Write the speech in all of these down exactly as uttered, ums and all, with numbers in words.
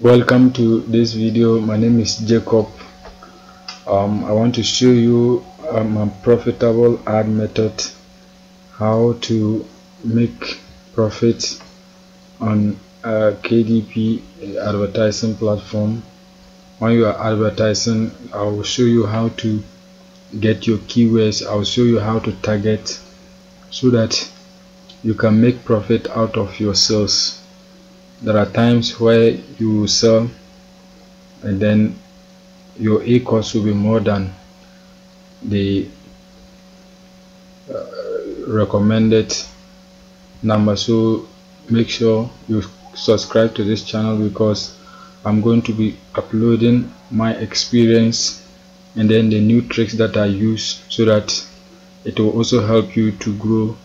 Welcome to this video. My name is Jacob. um, I want to show you um, a profitable ad method, how to make profit on a K D P advertising platform. When you are advertising, I will show you how to get your keywords. I will show you how to target so that you can make profit out of your sales. There are times where you will sell and then your A cost will be more than the uh, recommended number. So make sure you subscribe to this channel, because I'm going to be uploading my experience and then the new tricks that I use, so that it will also help you to grow,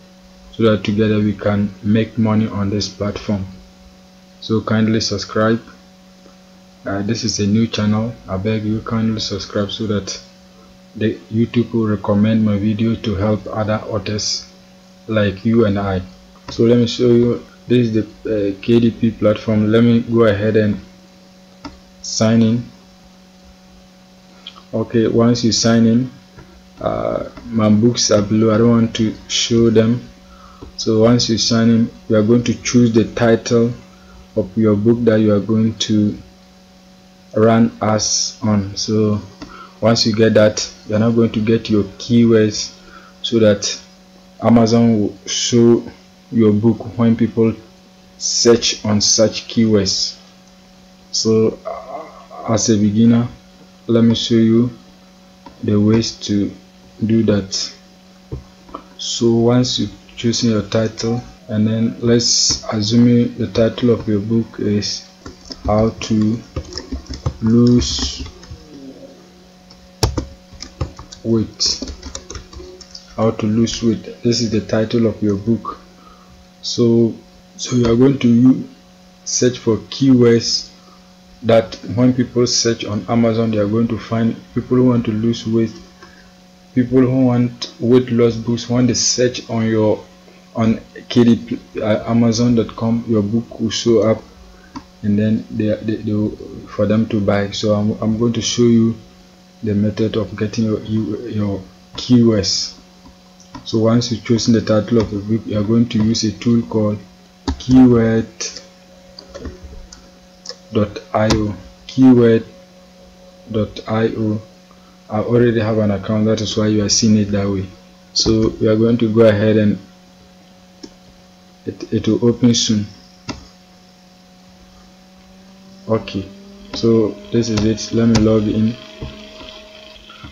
so that together we can make money on this platform. So kindly subscribe. Uh, this is a new channel. I beg you, kindly subscribe so that the YouTube will recommend my video to help other authors like you and I. So let me show you. This is the uh, K D P platform. Let me go ahead and sign in. Okay, once you sign in, uh, my books are below. I don't want to show them. So once you sign in, you are going to choose the title of your book that you are going to run ads on. So once you get that, you are now going to get your keywords, so that Amazon will show your book when people search on such keywords. So uh, as a beginner, let me show you the ways to do that. So once you choose your title, and then let's assume the title of your book is how to lose weight. How to lose weight. This is the title of your book. So so you are going to search for keywords that when people search on Amazon, they are going to find people who want to lose weight, people who want weight loss books. When they search on your on K D P, uh, amazon dot com, your book will show up, and then they, they, they will, for them to buy. So I'm, I'm going to show you the method of getting your, your keywords. So once you've chosen the title of the book, you are going to use a tool called keyword dot I O. keyword dot I O. I already have an account, that is why you are seeing it that way. So we are going to go ahead and It, it will open soon. Okay, so this is it. Let me log in.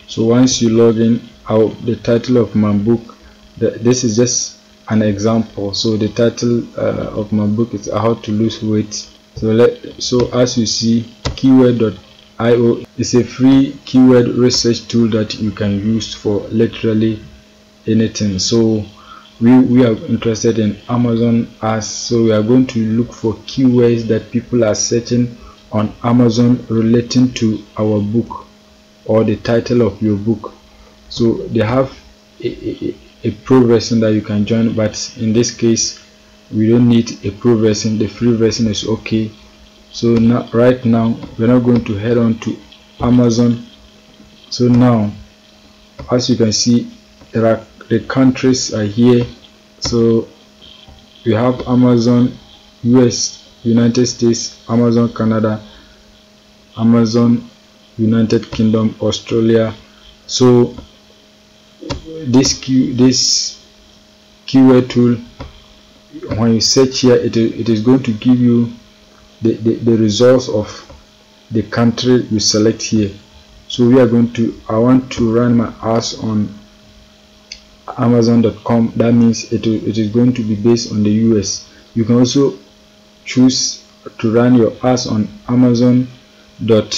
So once you log in, I'll, the title of my book, the, this is just an example. So the title uh, of my book is How to Lose Weight. So let, so as you see, keyword dot I O is a free keyword research tool that you can use for literally anything. So We, we are interested in Amazon ads, so we are going to look for keywords that people are searching on Amazon relating to our book or the title of your book. So they have a, a, a pro version that you can join, but in this case we don't need a pro version. The free version is okay. So now, right now, we're not going to head on to Amazon. So now, as you can see, there are the countries are here. So we have Amazon U S, United States, Amazon Canada, Amazon United Kingdom, Australia. So this key, this keyword tool, when you search here, it, it is going to give you the, the, the results of the country you select here. So we are going to, I want to run my ads on amazon dot com. That means it, it is going to be based on the U S. You can also choose to run your ads on amazon dot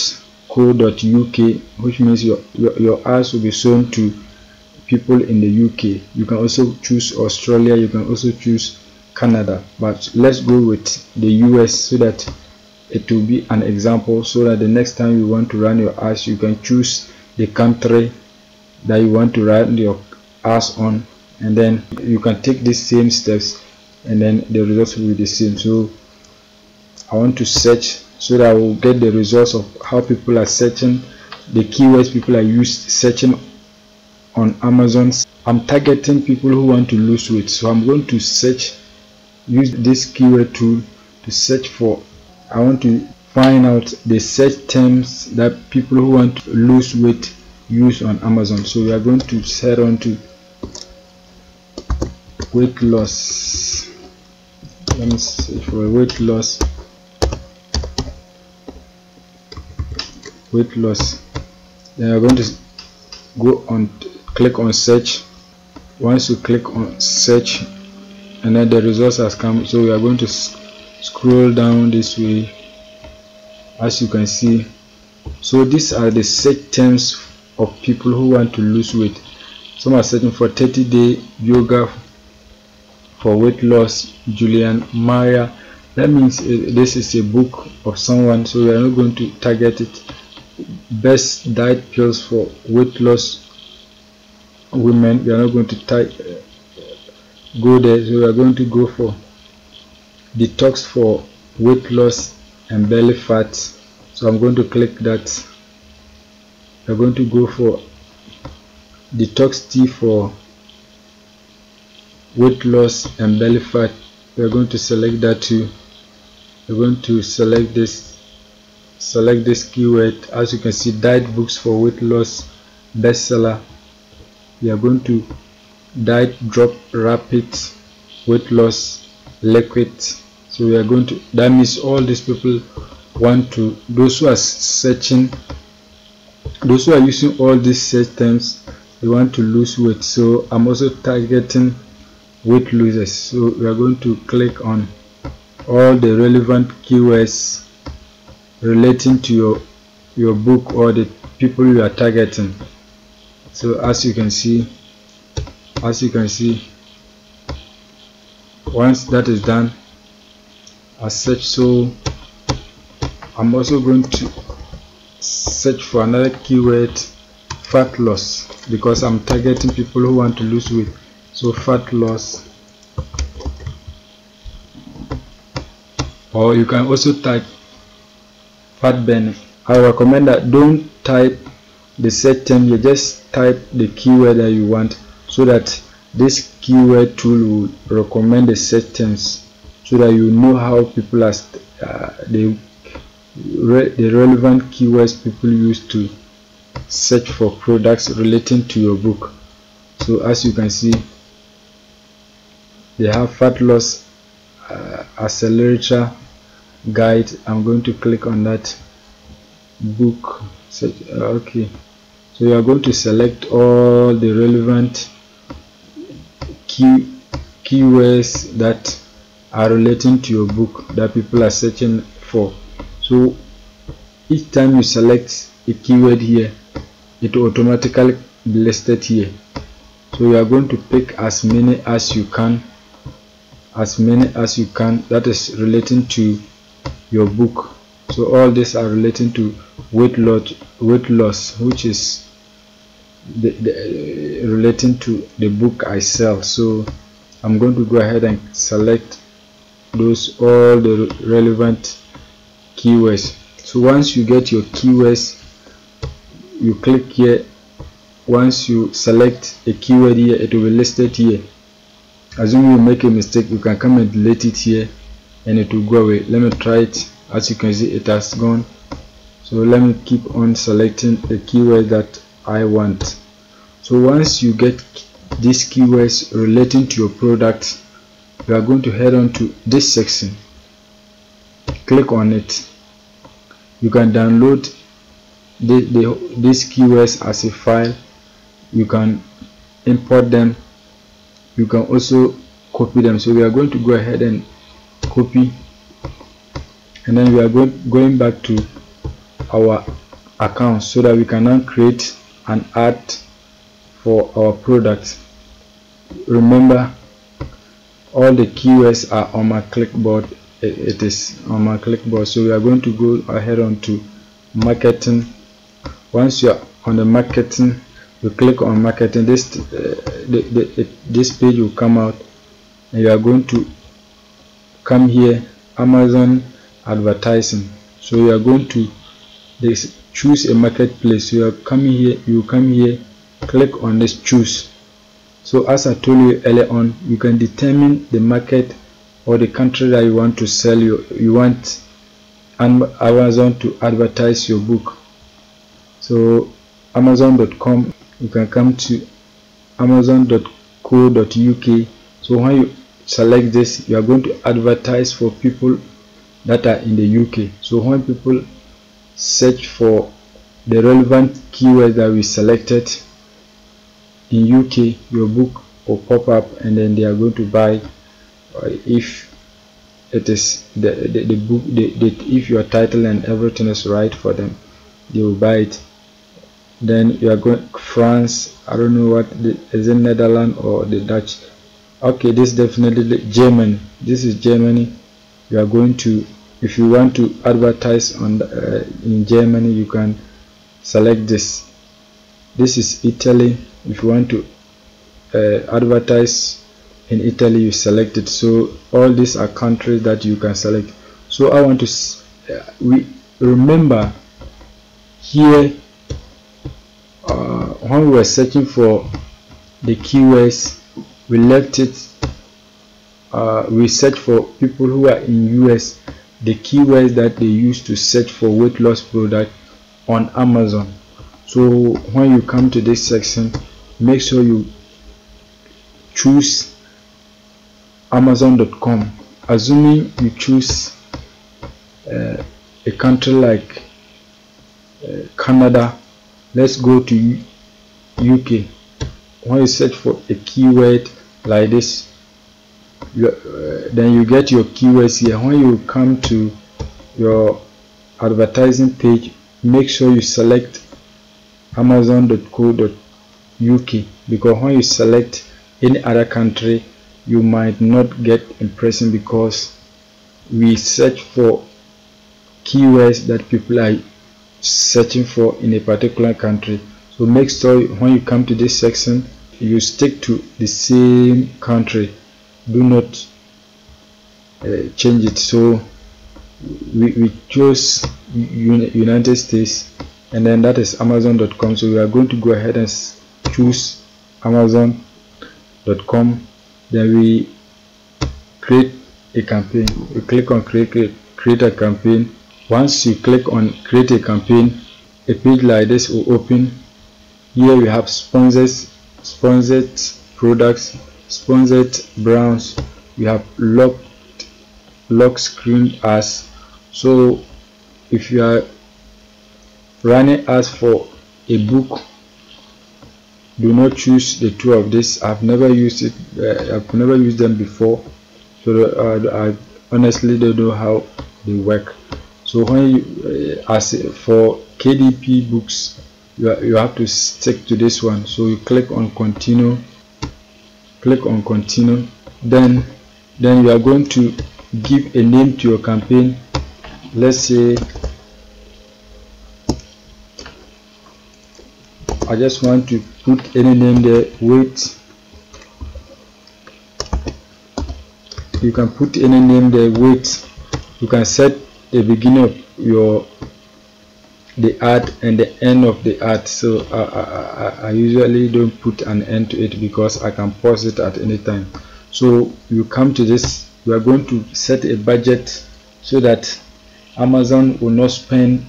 co dot U K, which means your, your your ads will be shown to people in the U K. You can also choose Australia, you can also choose Canada, but let's go with the U S so that it will be an example, so that the next time you want to run your ads, you can choose the country that you want to run your ads on, and then you can take these same steps, and then the results will be the same. So I want to search, so that we'll get the results of how people are searching, the keywords people are used searching on Amazon. I'm targeting people who want to lose weight, so I'm going to search, use this keyword tool to search for, I want to find out the search terms that people who want to lose weight use on Amazon. So we are going to head on to weight loss. Let me search for weight loss. Weight loss. Then I'm going to go on, click on search. Once you click on search, and then the results has come. So we are going to scroll down this way, as you can see. So these are the search terms of people who want to lose weight. Some are searching for thirty day yoga for weight loss, Julian Maya. That means this is a book of someone, so we are not going to target it. Best diet pills for weight loss women, we are not going to target, go there. So we are going to go for detox for weight loss and belly fat. So I'm going to click that. We're going to go for detox tea for weight loss and belly fat. We're going to select that too. We're going to select this, select this keyword. As you can see, diet books for weight loss bestseller. We are going to diet drop rapid weight loss liquid. So we are going to, that means all these people want to, those who are searching, those who are using all these search terms, they want to lose weight. So I'm also targeting weight losers. So we are going to click on all the relevant keywords relating to your your book or the people you are targeting. So as you can see, as you can see, once that is done as search, so I'm also going to search for another keyword, fat loss, because I'm targeting people who want to lose weight. So fat loss, or you can also type fat burning. I recommend that don't type the search term, you just type the keyword that you want, so that this keyword tool will recommend the search terms, so that you know how people are uh, the re the relevant keywords people use to search for products relating to your book. So as you can see, they have fat loss uh, accelerator guide. I'm going to click on that book. Search, uh, okay, so you are going to select all the relevant key keywords that are relating to your book that people are searching for. So each time you select a keyword here, it will automatically be listed here. So you are going to pick as many as you can, as many as you can that is relating to your book. So all these are relating to weight loss, weight loss, which is the, the, uh, relating to the book I sell. So I'm going to go ahead and select those, all the relevant keywords. So once you get your keywords, you click here. Once you select a keyword here, it will be listed here. Assume you make a mistake, you can come and delete it here and it will go away. Let me try it. As you can see, it has gone. So let me keep on selecting the keyword that I want. So once you get these keywords relating to your product, you are going to head on to this section, click on it. You can download the, the, these keywords as a file. You can import them, you can also copy them. So we are going to go ahead and copy, and then we are go going back to our account, so that we can now create an ad for our product. Remember, all the keywords are on my clipboard. It is on my clipboard. So we are going to go ahead on to marketing. Once you are on the marketing, you click on marketing. This uh, the, the, it, this page will come out, and you are going to come here, Amazon advertising. So you are going to this, choose a marketplace. You are coming here, you come here, click on this choose. So as I told you earlier on, you can determine the market or the country that you want to sell. You, you want Amazon to advertise your book. So amazon dot com, you can come to amazon dot co dot U K. So when you select this, you are going to advertise for people that are in the U K. So when people search for the relevant keyword that we selected in U K, your book will pop up, and then they are going to buy. If it is the the, the book, the, the, if your title and everything is right for them, they will buy it. Then you are going France. I don't know what the, is it Netherlands or the Dutch. Okay, this definitely Germany. This is Germany. You are going to, if you want to advertise on the, uh, in Germany, you can select this. This is Italy. If you want to uh, advertise in Italy, you select it. So all these are countries that you can select. So I want to uh, we remember here uh, when we were searching for the keywords, we left it. Uh, we search for people who are in U S, the keywords that they use to search for weight loss product on Amazon. So when you come to this section, make sure you choose amazon dot com. Assuming you choose uh, a country like uh, Canada, let's go to U K. When you search for a keyword like this, You, uh, then you get your keywords here. When you come to your advertising page, make sure you select amazon dot co dot U K, because when you select any other country, you might not get impression, because we search for keywords that people are searching for in a particular country. So make sure when you come to this section, you stick to the same country. Do not uh, change it. So we, we chose United States, and then that is amazon dot com. So we are going to go ahead and choose amazon dot com. Then we create a campaign. We click on create, create create a campaign. Once you click on create a campaign, a page like this will open. Here we have sponsors, sponsored products, sponsored brands. We have locked lock screen ads. So if you are running ads for a book, do not choose the two of this. I've never used it. uh, I've never used them before, so uh, I honestly don't know how they work. So when you, uh, as for K D P books, you, are, you have to stick to this one. So you click on continue, click on continue. Then then you are going to give a name to your campaign. Let's say I just want to put any name there. Weight, you can put any name there. Weight, you can set the beginning of your the ad and the end of the ad. So I, I, I usually don't put an end to it, because I can pause it at any time. So you come to this, you are going to set a budget so that Amazon will not spend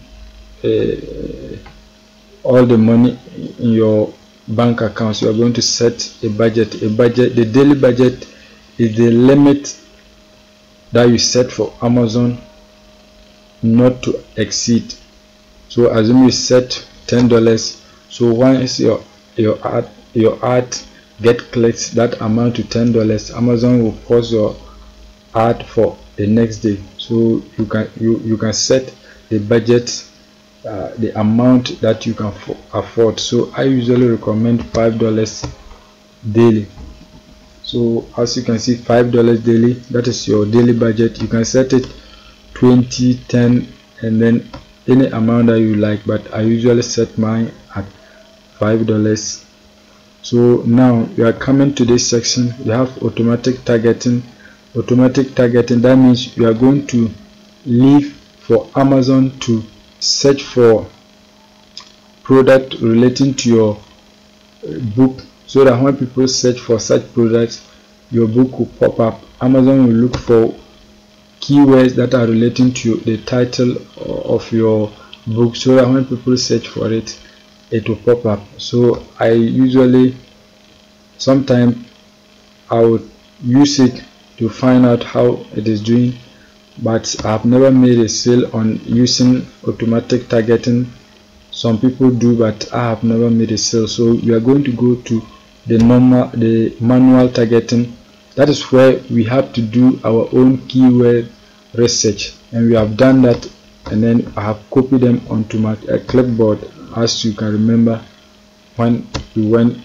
uh, all the money in your bank accounts. You are going to set a budget. A budget, the daily budget is the limit that you set for Amazon not to exceed. So assume you set ten dollars. So once your your ad your ad get clicks that amount to ten dollars, Amazon will pause your ad for the next day. So you can you you can set the budget, uh, the amount that you can afford. So I usually recommend five dollars daily. So as you can see, five dollars daily, that is your daily budget. You can set it twenty, ten, and then any amount that you like, but I usually set mine at five dollars. So now you are coming to this section. You have automatic targeting. Automatic targeting, that means you are going to leave for Amazon to search for product relating to your book, so that when people search for such products, your book will pop up. Amazon will look for keywords that are relating to the title of your book, so that when people search for it, it will pop up. So I usually, sometimes I would use it to find out how it is doing, but I've never made a sale on using automatic targeting. Some people do, but I have never made a sale. So you are going to go to the normal, the manual targeting. That is where we have to do our own keyword research, and we have done that, and then I have copied them onto my uh, clipboard, as you can remember when we went,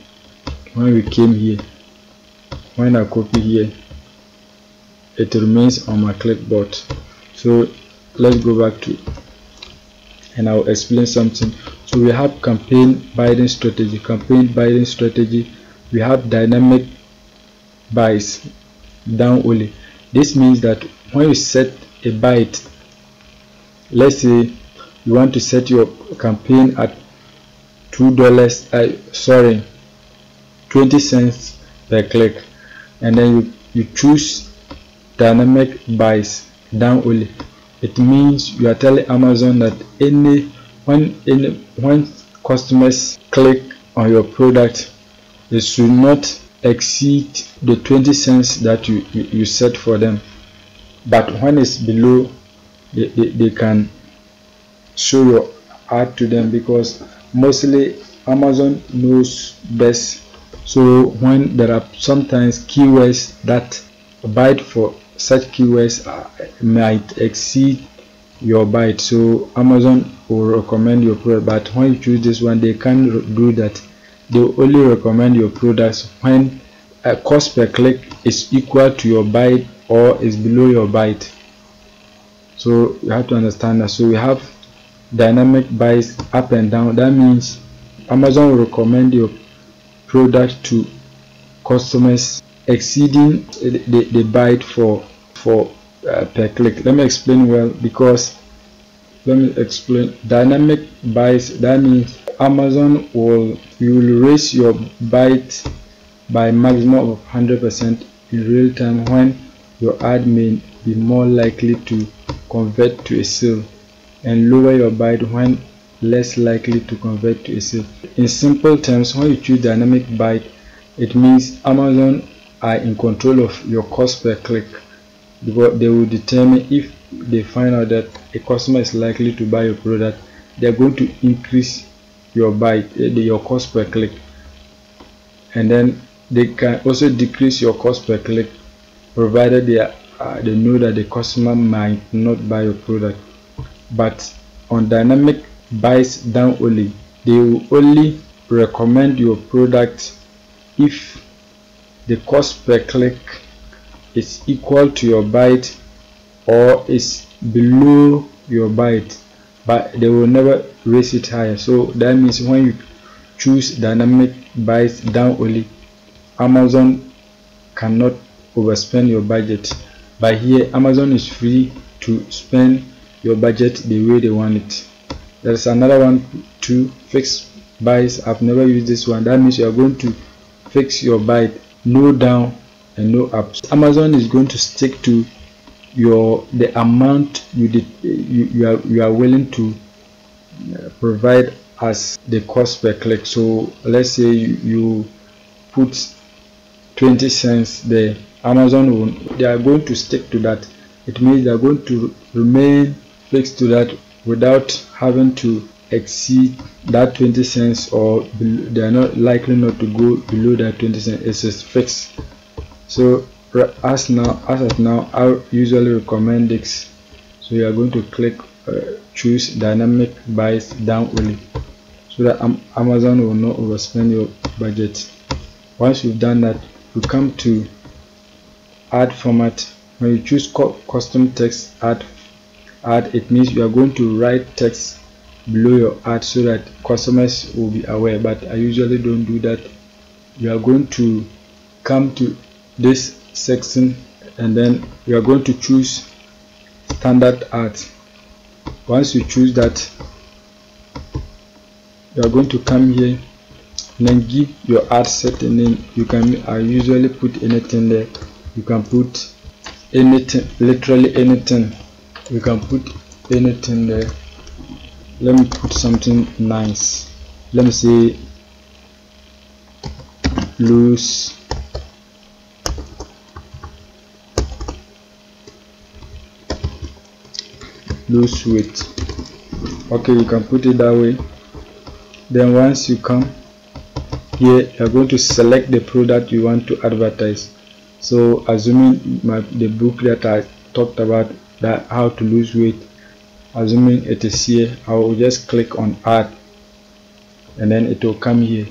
when we came here. When I copy here, it remains on my clipboard. So let's go back to, and I'll explain something. So we have campaign buying strategy, campaign buying strategy. We have dynamic buys down only. This means that when you set a bite, let's say you want to set your campaign at two dollars. Uh, sorry, twenty cents per click, and then you you choose dynamic buys down only. It means you are telling Amazon that any when any when customers click on your product, they should not exceed the twenty cents that you, you, you set for them. But when it's below, they, they, they can show your ad to them, because mostly Amazon knows best. So when there are sometimes keywords that bite for such keywords are, might exceed your bite, so Amazon will recommend your product. But when you choose this one, they can't do that. They only recommend your products when a cost per click is equal to your bite or is below your bite. So you have to understand that. So we have dynamic buys up and down. That means Amazon will recommend your product to customers exceeding the, the, the bite for for uh, per click. Let me explain well, because let me explain dynamic buys. That means Amazon will you will raise your bite by maximum of one hundred percent in real time when your ad may be more likely to convert to a sale, and lower your bite when less likely to convert to a sale. In simple terms, when you choose dynamic bite, it means Amazon are in control of your cost per click, because they will determine if they find out that a customer is likely to buy your product, they are going to increase your bite, your cost per click, and then they can also decrease your cost per click, provided they are, uh, they know that the customer might not buy your product. But on dynamic buys down only, they will only recommend your product if the cost per click is equal to your bite or is below your bite, but they will never raise it higher. So that means when you choose dynamic buys down only, Amazon cannot overspend your budget. But here Amazon is free to spend your budget the way they want it. There's another one to fix buys. I've never used this one. That means you are going to fix your bite, no down and no up. Amazon is going to stick to your the amount you did you, you are you are willing to provide as the cost per click. So let's say you, you put twenty cents there, Amazon will, they are going to stick to that. It means they are going to remain fixed to that without having to exceed that twenty cents, or they are not likely not to go below that twenty cents. It's a fix. So as now as of now I usually recommend this. So you are going to click Uh, choose dynamic buys down only, so that um, Amazon will not overspend your budget. Once you've done that, you come to ad format. When you choose custom text ad, ad it means you are going to write text below your ad so that customers will be aware, but I usually don't do that. You are going to come to this section, and then you are going to choose standard ads. Once you choose that, you are going to come here and then give your ad set, and then you can I usually put anything there. You can put anything, literally anything. You can put anything there. Let me put something nice. Let me say lose lose weight. Okay, you can put it that way. Then once you come here, you're going to select the product you want to advertise. So assuming my, the book that I talked about, that how to lose weight, assuming it is here, I will just click on add and then it will come here.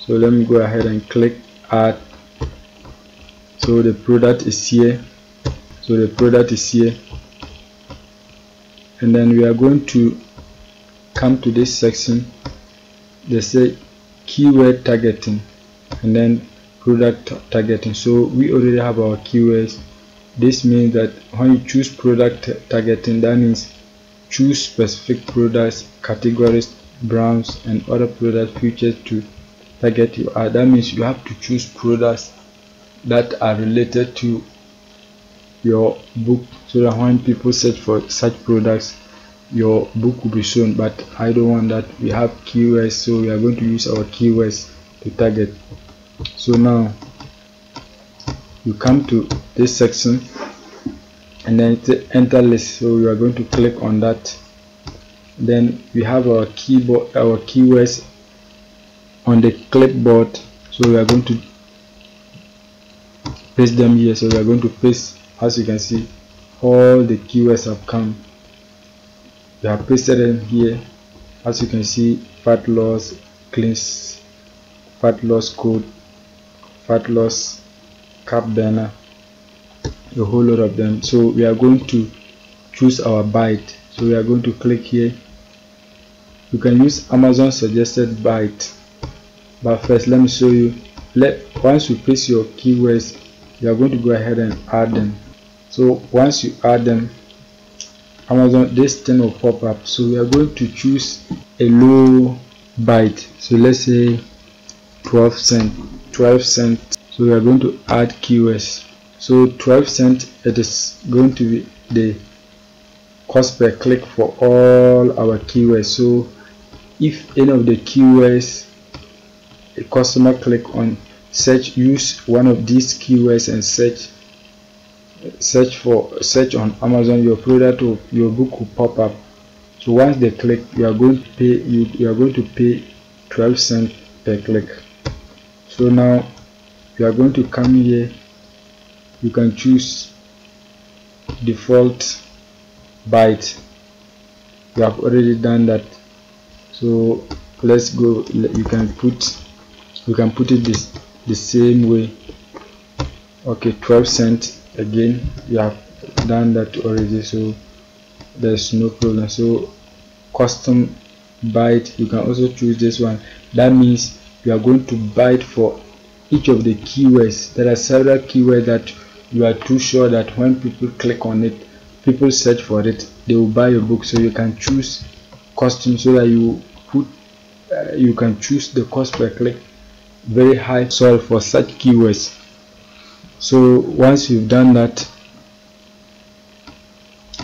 So let me go ahead and click add. So the product is here. So the product is here, and then we are going to come to this section. They say keyword targeting and then product targeting. So we already have our keywords. This means that when you choose product targeting, that means choose specific products, categories, brands, and other product features to target your ad. That means you have to choose products that are related to your book, so that when people search for such products, your book will be shown. But I don't want that. We have keywords, so we are going to use our keywords to target. So now you come to this section and then enter list. So we are going to click on that. Then we have our keyboard, our keywords on the clipboard. So we are going to paste them here. So we are going to paste. As you can see, all the keywords have come. We have pasted them here. As you can see, fat loss, cleanse, fat loss code, fat loss, cap banner, a whole lot of them. So we are going to choose our bite. So we are going to click here. You can use Amazon suggested bite, but first let me show you. Let once you paste your keywords, you are going to go ahead and add them. So once you add them, Amazon, this thing will pop up. So we are going to choose a low bite. So let's say twelve cent twelve cent. So we are going to add keywords. So twelve cent, it is going to be the cost per click for all our keywords. So if any of the keywords a customer click on search, use one of these keywords and search search for search on Amazon, your product or your book will pop up. So once they click, you are going to pay you, you are going to pay twelve cents per click. So now you are going to come here. You can choose default bite. You have already done that. So let's go. You can put you can put it this the same way. Okay, twelve cents again. You have done that already, so there's no problem. So custom bite, you can also choose this one. That means you are going to bite for each of the keywords. There are several keywords that you are too sure that when people click on it, people search for it, they will buy your book. So you can choose custom, so that you put uh, you can choose the cost per click very high, sorry, for such keywords. So once you've done that,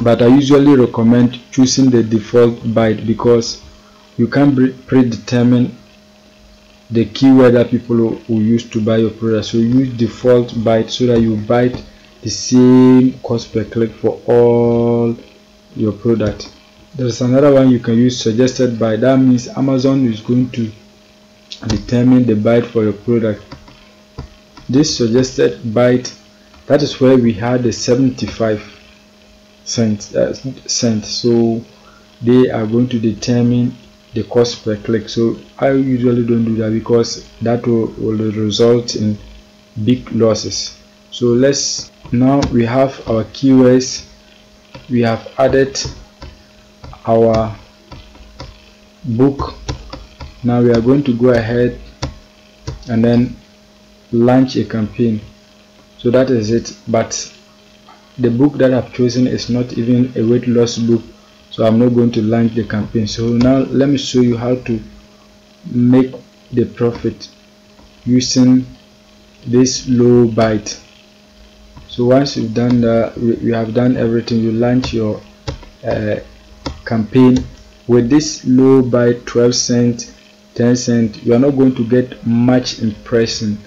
but I usually recommend choosing the default bite, because you can predetermine the keyword that people will, will use to buy your product. So use default bite, so that you bite the same cost per click for all your product. There's another one you can use, suggested bite. That means Amazon is going to determine the bite for your product. This suggested bite, that is where we had the seventy-five cents. Uh, cent. So they are going to determine the cost per click. So I usually don't do that, because that will, will result in big losses. So let's now we have our keywords. We have added our book. Now we are going to go ahead and then launch a campaign. So that is it. But the book that I've chosen is not even a weight loss book, so I'm not going to launch the campaign. So now let me show you how to make the profit using this low bite. So once you've done that, you have done everything, you launch your uh, campaign with this low bite. Twelve cent ten cent, you are not going to get much impression,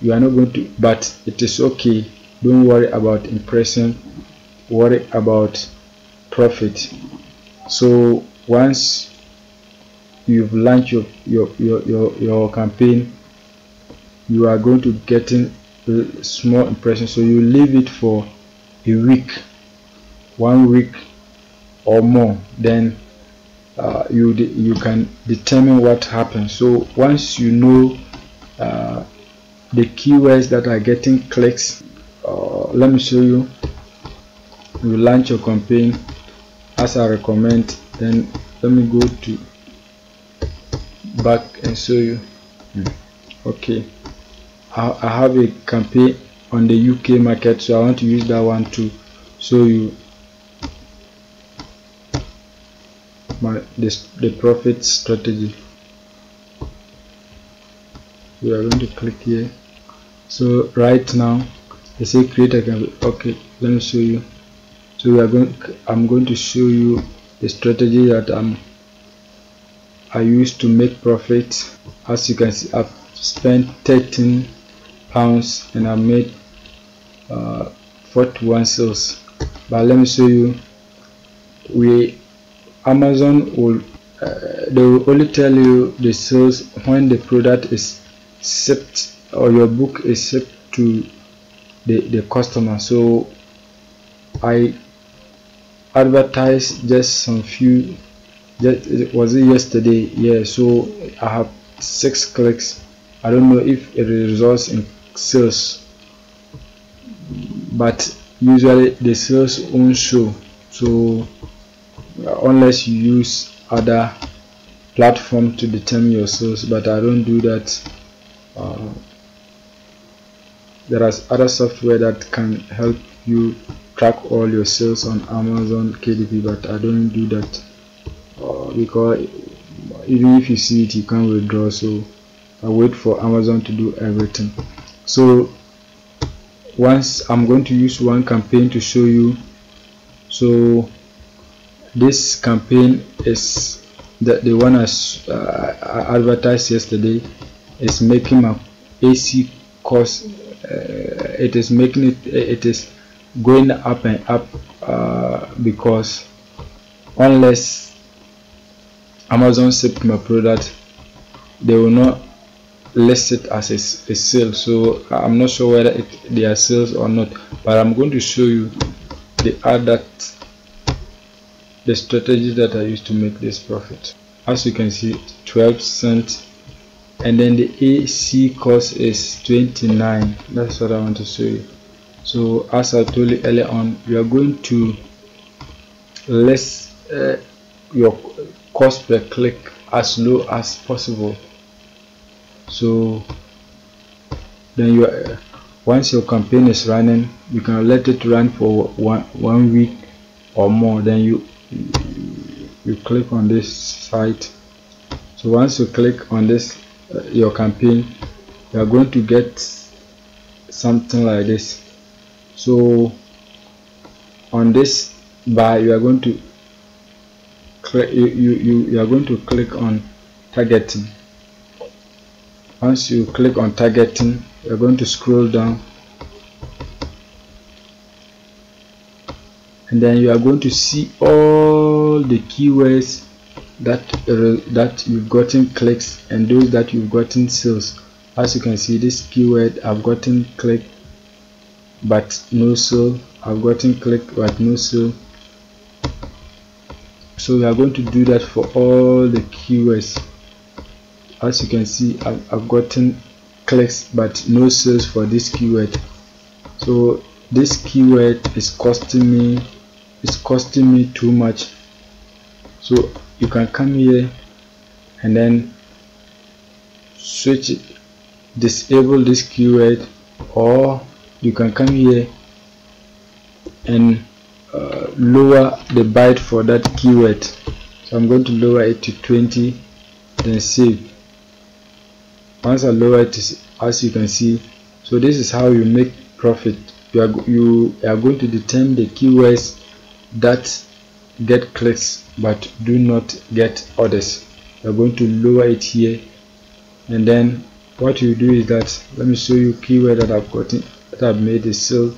you are not going to, but it is okay. Don't worry about impression, worry about profit. So once you've launched your your your your, your campaign, you are going to get in a small impression, so you leave it for a week, one week or more, then uh, you you can determine what happens. So once you know uh, the keywords that are getting clicks, uh, let me show you. You launch your campaign as I recommend, then let me go to back and show you. hmm. Okay, I, I have a campaign on the U K market, so I want to use that one too. So you my this the profit strategy, we are going to click here. So right now they say create a campaign. Okay, let me show you. So we are going I'm going to show you the strategy that I'm I use to make profit. As you can see, I've spent thirteen pounds and I made uh, forty-one sales. But let me show you, we Amazon will uh, they will only tell you the sales when the product is shipped or your book is shipped to the, the customer. So I advertised just some few, that was it yesterday. Yeah, so I have six clicks. I don't know if it results in sales, but usually the sales won't show, so unless you use other platform to determine your sales, but I don't do that. Uh, there are other software that can help you track all your sales on Amazon K D P, but I don't do that. Uh, because even if you see it, you can't withdraw, so I wait for Amazon to do everything. So once I'm going to use one campaign to show you. So this campaign is the, the one I, uh, I advertised yesterday is making my A C cost, uh, it is making it it is going up and up, uh, because unless Amazon shipped my product, they will not list it as a, a sale. So I'm not sure whether it, they are sales or not, but I'm going to show you the ad that the strategy that I used to make this profit. As you can see, twelve cents, and then the A C cost is twenty-nine. That's what I want to show you. So as I told you earlier on, we are going to list uh, your cost per click as low as possible. So then you uh, once your campaign is running, you can let it run for one one week or more, then you you click on this site. So once you click on this uh, your campaign, you are going to get something like this. So on this bar, you are going to You, you, you are going to click on targeting. Once you click on targeting, you are going to scroll down, and then you are going to see all the keywords that uh, that you've gotten clicks and those that you've gotten sales. As you can see, this keyword I've gotten click but no sale, I've gotten click but no sale. So we are going to do that for all the keywords. As you can see, I've, I've gotten clicks but no sales for this keyword. So this keyword is costing me, it's costing me too much. So you can come here and then switch it, disable this keyword, or you can come here and uh, lower the byte for that keyword. So I'm going to lower it to twenty, then save. Once I lower it, as you can see, so this is how you make profit. You are, you are going to determine the keywords that get clicks but do not get orders. You are going to lower it here, and then what you do is that, let me show you keyword that I've gotten, that I've made a sale.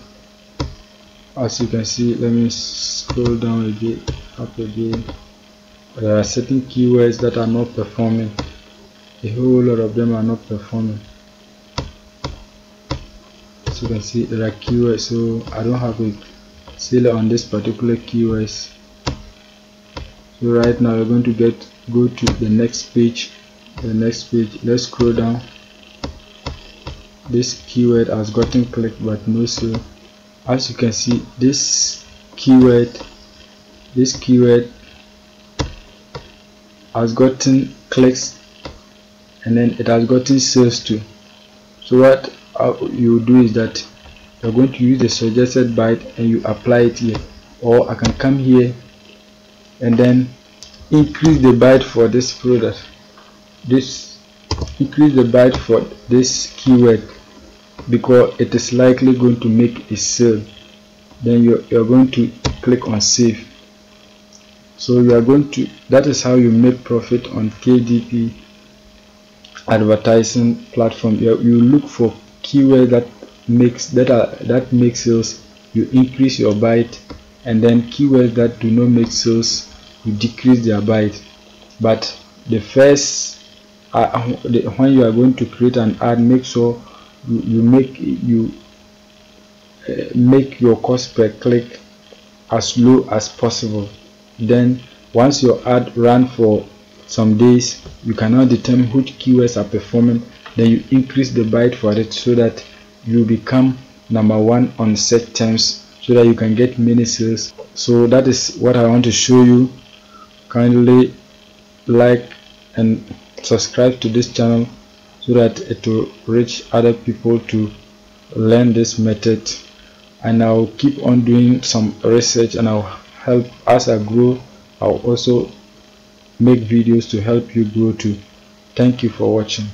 As you can see, let me scroll down again, up again. There are certain keywords that are not performing. A whole lot of them are not performing. As you can see, there are keywords, so I don't have a sale on this particular keywords. So right now we're going to get go to the next page. The next page, let's scroll down. This keyword has gotten clicked but no sale. As you can see, this keyword this keyword has gotten clicks, and then it has gotten sales too. So what you do is that you're going to use the suggested byte and you apply it here, or I can come here and then increase the byte for this product, this increase the byte for this keyword, because it is likely going to make a sale. Then you're, you're going to click on save. So you are going to, that is how you make profit on K D P advertising platform. You, you look for keyword that makes that are, that makes sales, you increase your byte, and then keywords that do not make sales, you decrease their byte. But the first uh, the, when you are going to create an ad, make sure you, you make you uh, make your cost per click as low as possible. Then once your ad ran for some days, you cannot determine which keywords are performing, then you increase the byte for it so that you become number one on search terms, so that you can get many sales. So that is what I want to show you. Kindly like and subscribe to this channel so that it will reach other people to learn this method, and I'll keep on doing some research, and I'll help as I grow. I'll also make videos to help you grow too. Thank you for watching.